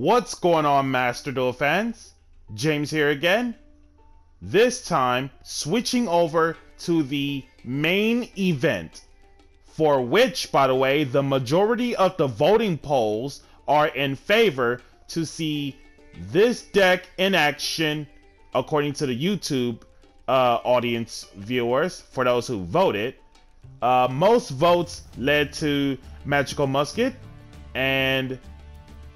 What's going on, Master Duel fans? James here again. This time, switching over to the main event, for which, by the way, the majority of the voting polls are in favor to see this deck in action, according to the YouTube audience viewers, for those who voted. Most votes led to Magical Musket, and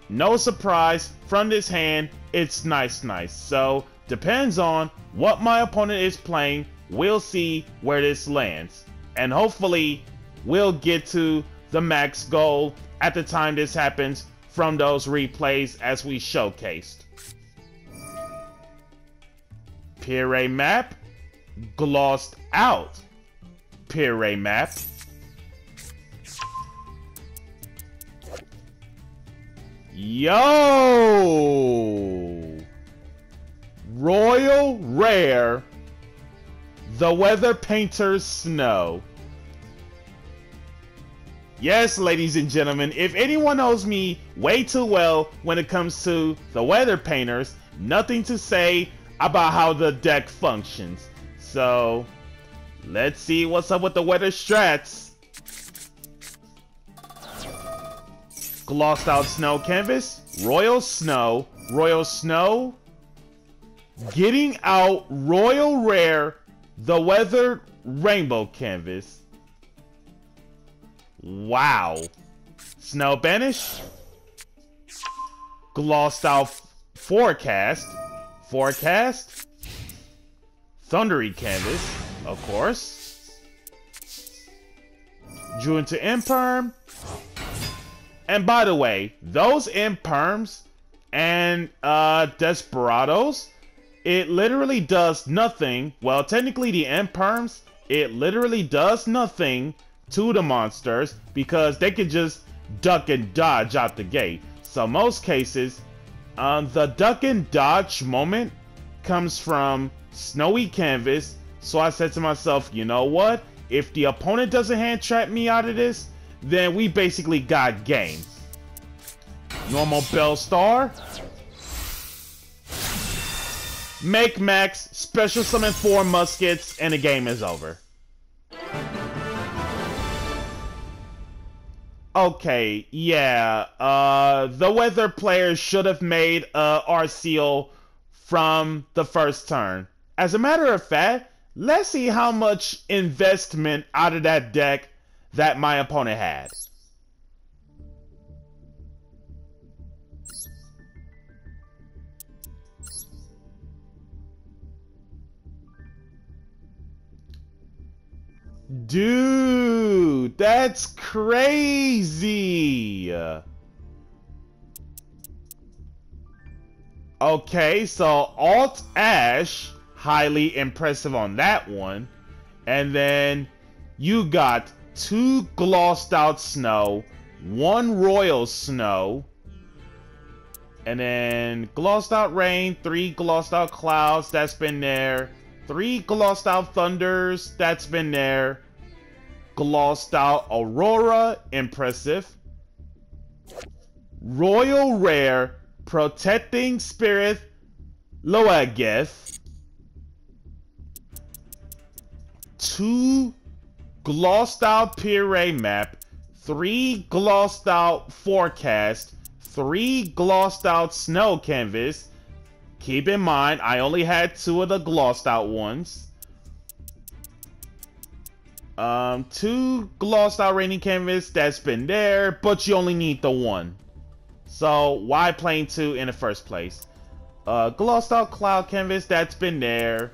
no surprise, from this hand, it's nice. So, depends on what my opponent is playing, we'll see where this lands. And hopefully, we'll get to the max goal at the time this happens from those replays as we showcased. Puree map, glossed out. Puree map. Yo! Royal Rare, the Weather Painter's Snow. Yes, ladies and gentlemen, if anyone knows me way too well when it comes to the Weather Painters, nothing to say about how the deck functions. So, let's see what's up with the weather strats. Glossed out snow canvas, royal snow, getting out royal rare, the weathered rainbow canvas. Wow. Snow banish, glossed out forecast, thundery canvas, of course, drew into imperm. And by the way, those Imperms and Desperados, it literally does nothing. Well, technically the Imperms, it literally does nothing to the monsters because they can just duck and dodge out the gate. So most cases, the duck and dodge moment comes from Snowy Canvas. So I said to myself, you know what? If the opponent doesn't hand trap me out of this, then we basically got game. Normal Bellstar. Make max, special summon 4 muskets, and the game is over. Okay, yeah. The weather player should have made Arceal from the first turn. As a matter of fact, let's see how much investment out of that deck that my opponent had. Dude, that's crazy. Okay, so Alt Ash, highly impressive on that one. And then you got 2 glossed out snow, 1 royal snow, and then glossed out rain, 3 glossed out clouds, that's been there, 3 glossed out thunders, that's been there, glossed out aurora, impressive, royal rare, protecting spirit, Loageth, 2 glossed out puree map, 3 glossed out forecast, 3 glossed out snow canvas. Keep in mind, I only had 2 of the glossed out ones. 2 glossed out raining canvas, that's been there, but you only need the 1. So why playing 2 in the first place? Glossed out cloud canvas, that's been there.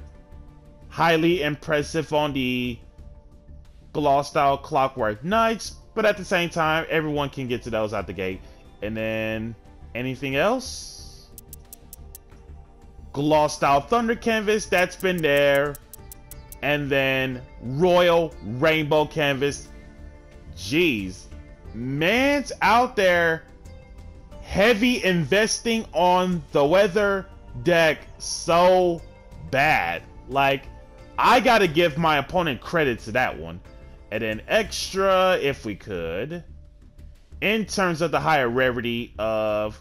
Highly impressive on the glossed out Clockwork Knights, but at the same time, everyone can get to those out the gate. And then anything else? Glossed out Thunder Canvas, that's been there. And then Royal Rainbow Canvas. Jeez, man's out there heavy investing on the weather deck so bad. Like, I gotta give my opponent credit to that one. And then extra, if we could, in terms of the higher rarity of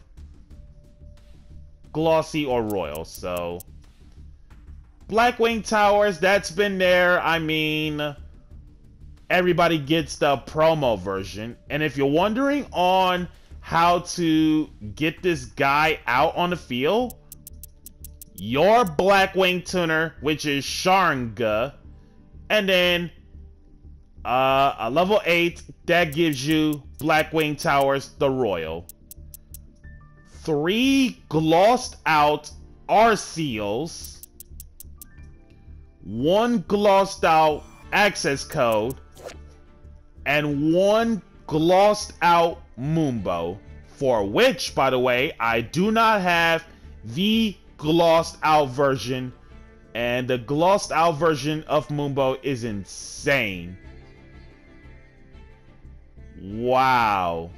glossy, or royal, so... Blackwing Towers, that's been there. I mean, everybody gets the promo version. And if you're wondering on how to get this guy out on the field, your Blackwing tuner, which is Sharanga, and then a level 8, that gives you Blackwing Towers, the royal. 3 glossed out R-Seals. 1 glossed out access code, and 1 glossed out Moombo, for which, by the way, I do not have the glossed out version, and the glossed out version of Moombo is insane. Wow.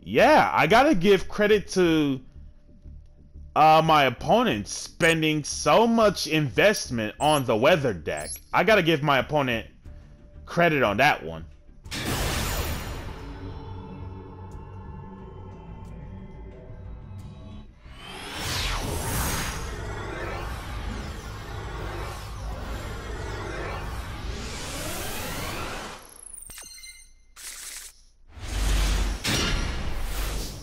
Yeah, I gotta give credit to my opponent spending so much investment on the weather deck. I gotta give my opponent credit on that one.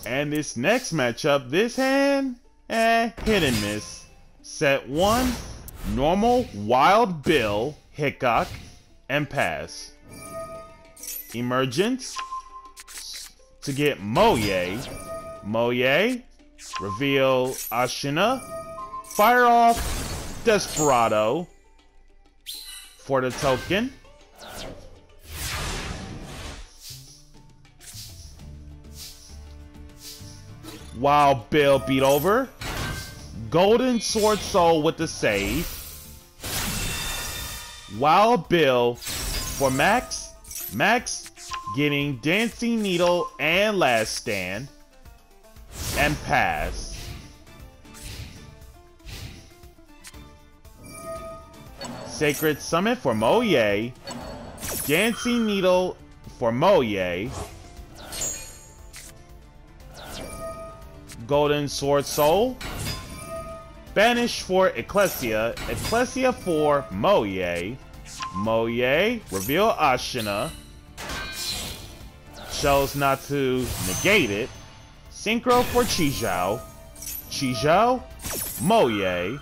And this next matchup, this hand... eh, hit and miss. Set 1, normal Wild Bill Hickok, and pass. Emergence to get Moye. Moye, reveal Ashina, fire off Desperado for the token. Wild Bill beat over. Golden Sword Soul with the save. Wild Bill for Max. Max getting Dancing Needle and Last Stand. And pass. Sacred Summit for Moye. Dancing Needle for Moye. Golden Sword Soul. Banish for Ecclesia. Ecclesia for Moye. Moye, reveal Ashina. Chose not to negate it. Synchro for Chizhou. Chizhou, Moye.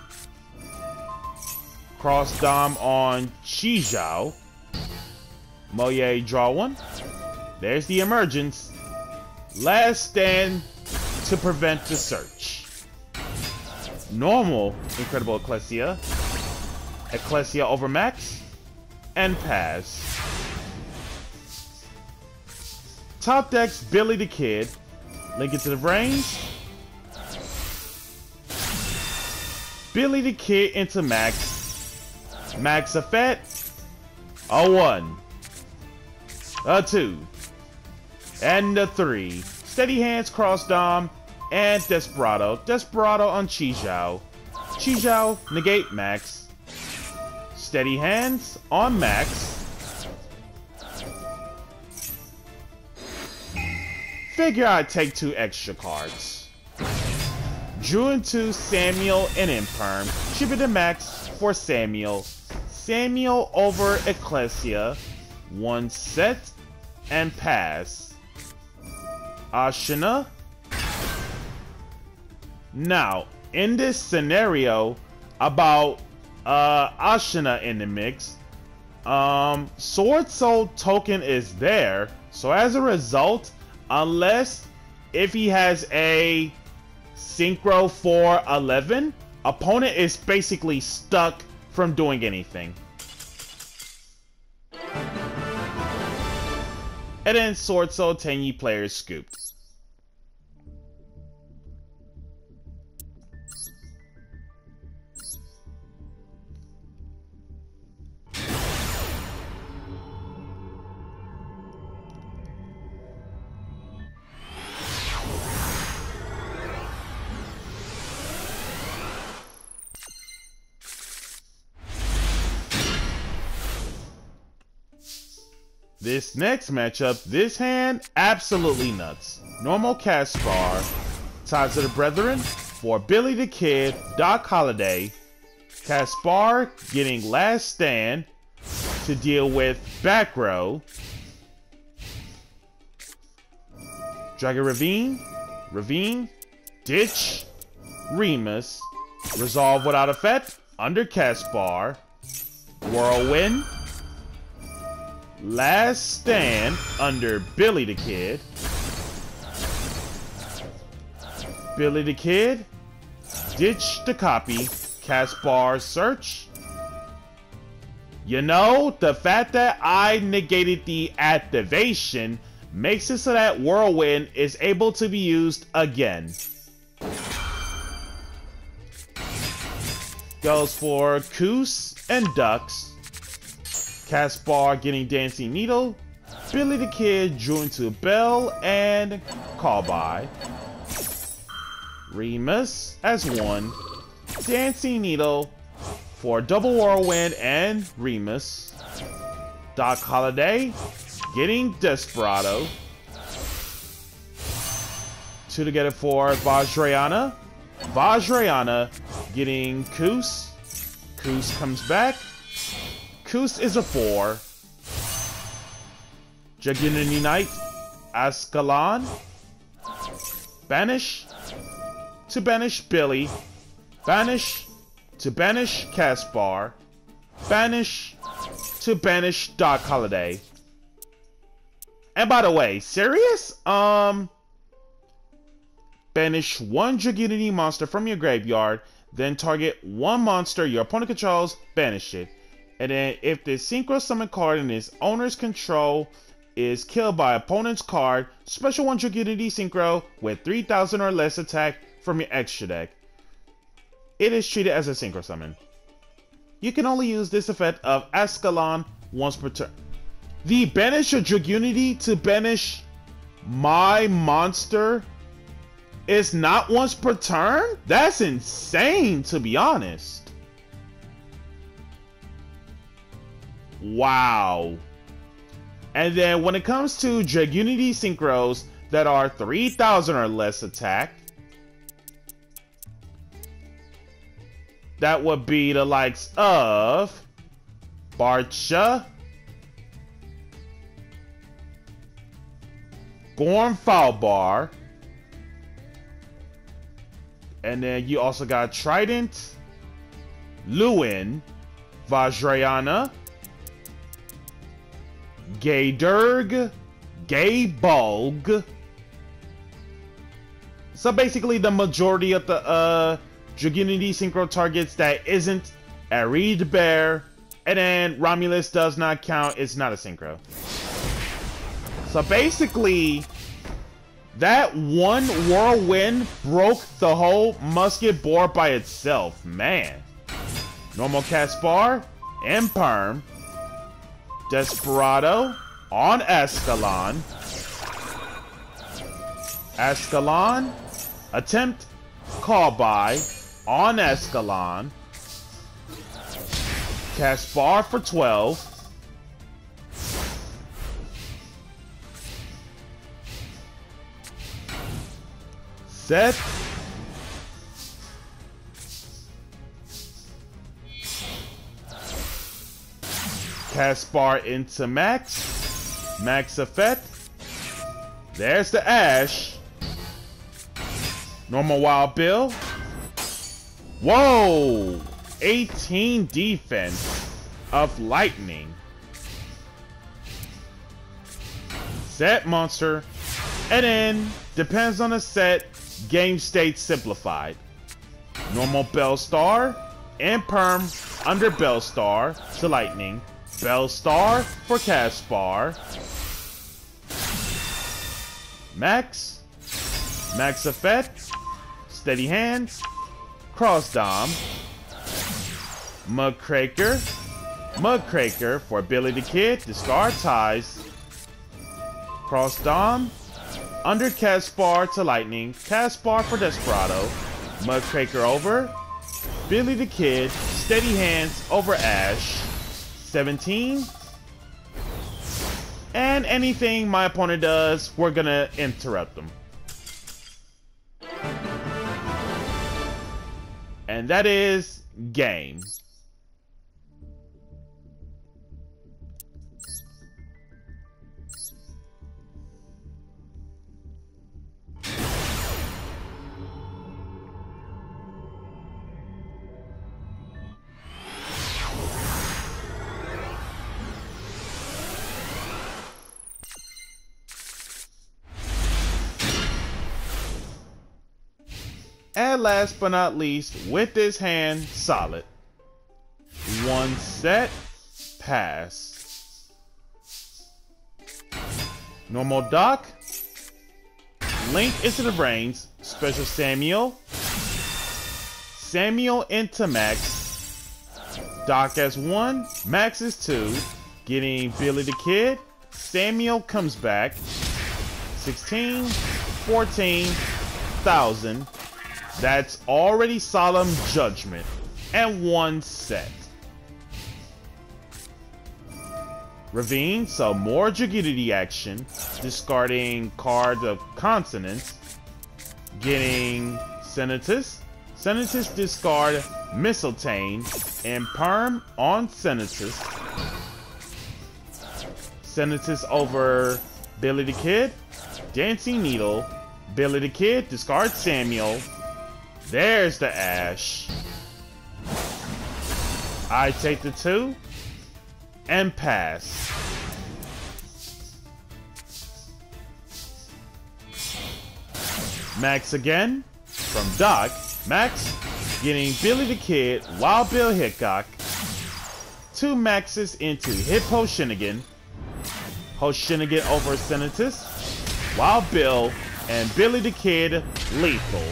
Cross Dom on Chizhou. Moye, draw one. There's the emergence. Last stand to prevent the search. Normal Incredible Ecclesia. Ecclesia over Max. And pass. Top decks Billy the Kid. Link it to the range. Billy the Kid into Max. Max effect. A 1. A 2. And a 3. Steady hands, Cross Dom. And Desperado. Desperado on Chixiao. Chixiao, negate Max. Steady hands on Max. Figure I'd take 2 extra cards. Drew into Samuel and Imperm. Ship it to Max for Samuel. Samuel over Ecclesia. 1 set and pass. Ashina. Now, in this scenario about Ashina in the mix, Sword Soul token is there. So as a result, unless if he has a Synchro for 11, opponent is basically stuck from doing anything. And then Sword Soul Tenyi player scooped. This next matchup, this hand, absolutely nuts. Normal Caspar, Ties of the Brethren for Billy the Kid, Doc Holliday. Caspar getting Last Stand to deal with Back Row. Dragon Ravine, Ditch, Remus. Resolve without effect under Caspar. Whirlwind. Last Stand under Billy the Kid. Billy the Kid. Ditch to copy Caspar's search. You know, the fact that I negated the activation makes it so that Whirlwind is able to be used again. Goes for Coos and Ducks. Caspar getting Dancing Needle. Billy the Kid drew into Bell and Call By. Remus as one. Dancing Needle for double Whirlwind and Remus. Doc Holliday getting Desperado. Two together for Vajrayana. Vajrayana getting Coos. Coos comes back. Coos is a 4. Jugular Unite. Ascalon. Banish. To banish Billy. Banish. To banish Caspar. Banish. To banish Doc Holliday. And by the way, serious? Banish one Dragonite monster from your graveyard, then target one monster your opponent controls, banish it. And then if the Synchro Summon card in its owner's control is killed by opponent's card, special one Dragonite Synchro with 3,000 or less attack from your extra deck. It is treated as a Synchro Summon. You can only use this effect of Ascalon once per turn. The banish of Dragunity to banish my monster is not once per turn? That's insane, to be honest. Wow. And then when it comes to Dragunity synchros that are 3,000 or less attack, that would be the likes of Barcha, Gorm Foulbar, and then you also got Trident, Lewin, Vajrayana, Gaydurg, Gaybulg. So basically the majority of the Dragunity Synchro targets that isn't Arid Bear, and then Romulus does not count, it's not a Synchro. So basically, that one Whirlwind broke the whole Musket board by itself. Man. Normal Caspar, Imperm, Desperado on Ascalon. Ascalon, attempt, Call By on Ascalon. Caspar for 12. Set. Caspar into max. Max effect. There's the Ash. Normal Wild Bill. Whoa! 18 defense of lightning. Set monster. And then, depends on the set. Game state simplified. Normal Bellstar, Imperm under Bellstar to lightning. Bellstar for Caspar. Max. Max effect. Steady hands. Cross Dom. Mudcraker. Mudcraker for Billy the Kid. Discard Ties. Cross Dom. Under Caspar to lightning. Caspar for Desperado. Mudcraker over. Billy the Kid. Steady hands over Ash. 17. And anything my opponent does, we're gonna interrupt them. And that is game. And last but not least, with this hand, solid. One set, pass. Normal Doc. Link into the brains. Special Samuel. Samuel into Max. Doc as one, Max is two. Getting Billy the Kid. Samuel comes back. 16, 14, 1,000. That's already Solemn Judgment, and one set. Ravine, so more Jigidity action, discarding cards of consonants, getting Senatus. Senatus discard Mistletoe, Imperm on Senatus. Senatus over Billy the Kid, Dancing Needle, Billy the Kid, discard Samuel. There's the Ash. I take the two and pass. Max again from Doc. Max getting Billy the Kid, Wild Bill Hickok. Two Maxes into Hip Hoshinigan. Hoshinigan over Senatus. Wild Bill and Billy the Kid lethal.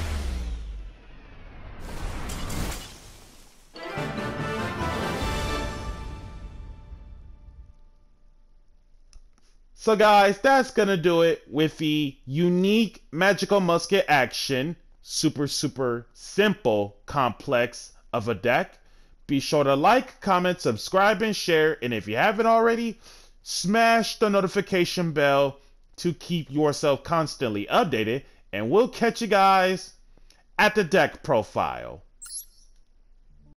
So guys, that's gonna do it with the unique Magical Musket action. Super, super simple, complex of a deck. Be sure to like, comment, subscribe, and share. And if you haven't already, smash the notification bell to keep yourself constantly updated. And we'll catch you guys at the deck profile.